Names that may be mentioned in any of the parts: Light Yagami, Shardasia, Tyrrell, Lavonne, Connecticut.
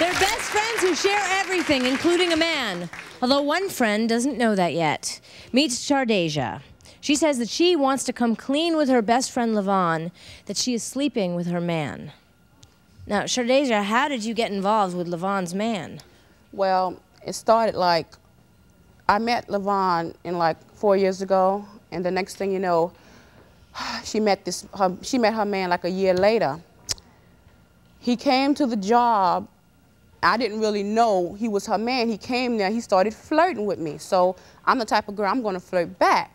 They're best friends who share everything, including a man. Although one friend doesn't know that yet. Meets Shardasia. She says that she wants to come clean with her best friend Lavonne, that she is sleeping with her man. Now, Shardasia, how did you get involved with Lavonne's man? Well, it started like, I met Lavonne in like 4 years ago, and the next thing you know, she met her man like a year later. He came to the job. I didn't really know he was her man. He came there, he started flirting with me. So I'm the type of girl, I'm gonna flirt back.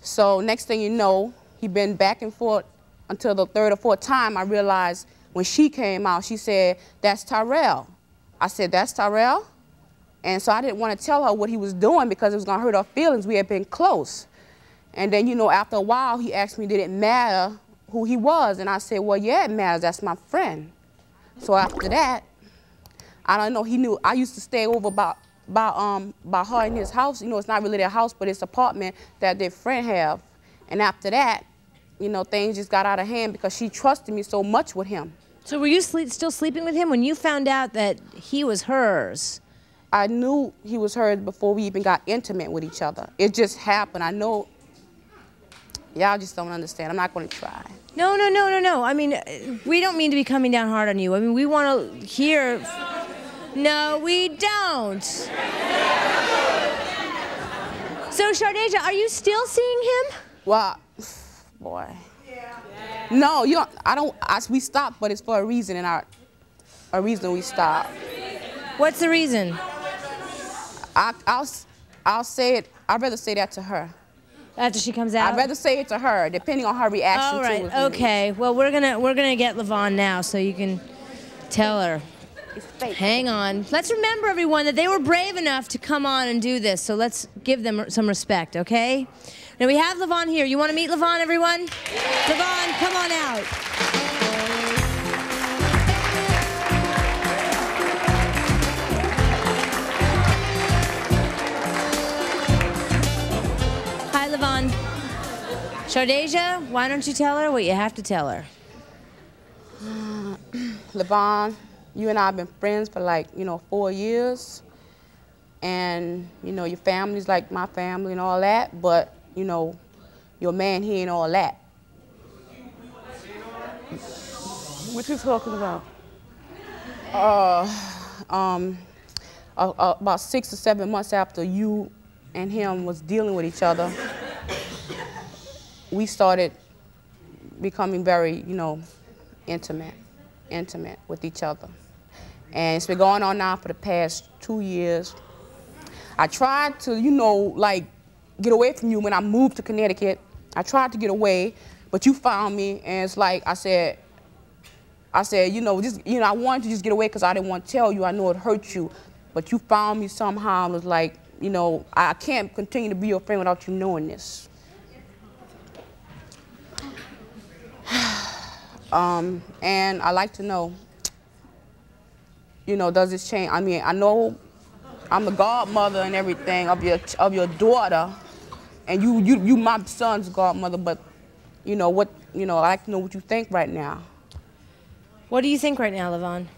So next thing you know, he been back and forth until the third or fourth time I realized when she came out, she said, "That's Tyrrell." I said, "That's Tyrrell?" And so I didn't want to tell her what he was doing because it was gonna hurt her feelings. We had been close. And then, you know, after a while, he asked me, did it matter who he was? And I said, well, yeah, it matters, that's my friend. So after that, I don't know, he knew, I used to stay over by her in his house. You know, it's not really their house, but it's apartment that their friend have. And after that, you know, things just got out of hand because she trusted me so much with him. So were you still sleeping with him when you found out that he was hers? I knew he was hers before we even got intimate with each other. It just happened, I know. Y'all just don't understand. I'm not going to try. No, no, no, no, no. I mean, we don't mean to be coming down hard on you. I mean, we want to hear... No, we don't. So, Shardasia, are you still seeing him? Well, boy. Yeah. No, you don't... we stopped, but it's for a reason, and a reason we stopped. What's the reason? I'll say it. I'd rather say that to her. After she comes out? I'd rather say it to her, depending on her reaction. All right, okay. Well, we're gonna get Lavonne now, so you can tell her. Hang on. Let's remember, everyone, that they were brave enough to come on and do this, so let's give them some respect, okay? Now, we have Lavonne here. You want to meet Lavonne, everyone? Yeah. Lavonne, come on out. Lavonne, Shardasia, why don't you tell her what you have to tell her? Lavonne, you and I have been friends for like, you know, 4 years. And, you know, your family's like my family and all that, but, you know, your man, he ain't all that. What you talking about? About 6 or 7 months after you and him was dealing with each other, we started becoming very, you know, intimate with each other. And it's been going on now for the past 2 years. I tried to, you know, like, get away from you when I moved to Connecticut. I tried to get away, but you found me, and it's like, I said, you know, just, you know, I wanted to just get away because I didn't want to tell you, I know it hurt you, but you found me somehow, and it was like, you know, I can't continue to be your friend without you knowing this. And I like to know, you know, does this change? I mean, I know I'm the godmother and everything of your daughter, and you my son's godmother, but you know what, you know, I like to know what you think right now. What do you think right now, Lavonne?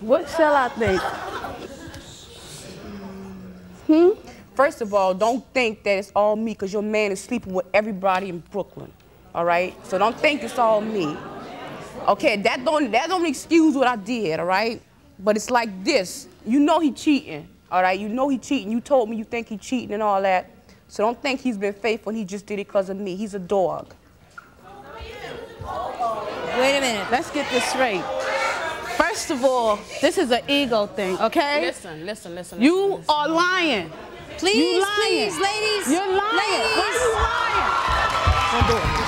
What shall I think? First of all, don't think that it's all me because your man is sleeping with everybody in Brooklyn, all right? So don't think it's all me. Okay, that don't excuse what I did, all right? But it's like this, you know he cheating, all right? You know he cheating, you told me you think he cheating and all that. So don't think he's been faithful and he just did it because of me. He's a dog. Wait a minute, let's get this straight. First of all, this is an ego thing, okay? Listen. You are lying. Please, you lying. Please, ladies. You're lying. Ladies. Why are you lying? Don't do it.